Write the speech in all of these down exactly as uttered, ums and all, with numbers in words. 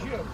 şey yok.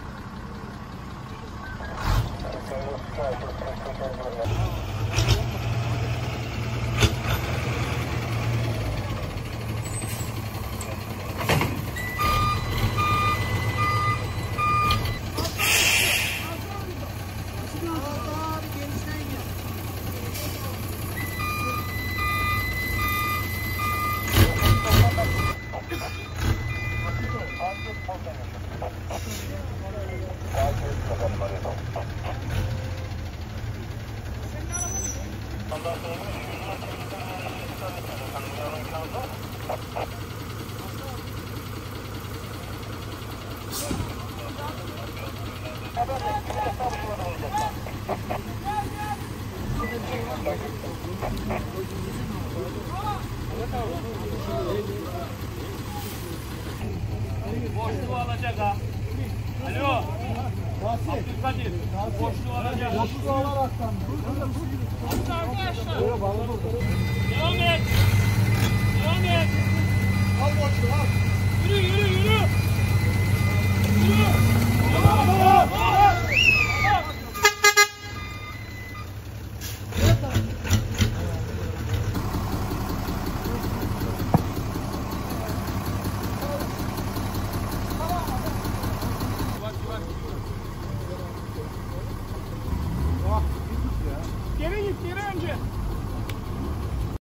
Boşluğu alacak ha. Alo. Abdülkadir. Boşluğu alacak. Boşluğu alarak. Arkadaşlar.